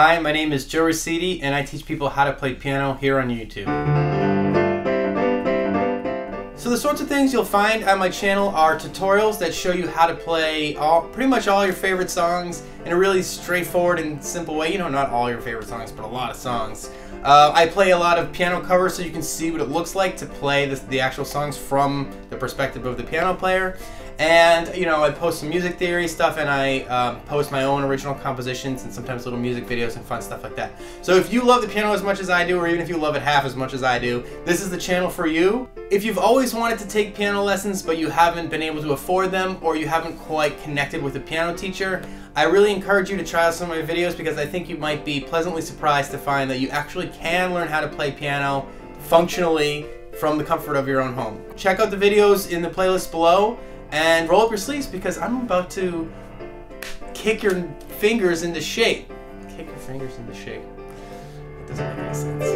Hi, my name is Joe Raciti, and I teach people how to play piano here on YouTube. So the sorts of things you'll find on my channel are tutorials that show you how to play pretty much all your favorite songs in a really straightforward and simple way. You know, not all your favorite songs, but a lot of songs. I play a lot of piano covers so you can see what it looks like to play the actual songs from the perspective of the piano player. And, you know, I post some music theory stuff, and I post my own original compositions and sometimes little music videos and fun stuff like that. So if you love the piano as much as I do, or even if you love it half as much as I do, this is the channel for you. If you've always wanted to take piano lessons, but you haven't been able to afford them, or you haven't quite connected with a piano teacher, I really encourage you to try out some of my videos, because I think you might be pleasantly surprised to find that you actually can learn how to play piano functionally from the comfort of your own home. Check out the videos in the playlist below. And roll up your sleeves, because I'm about to kick your fingers into shape. Kick your fingers into shape. That doesn't make any sense.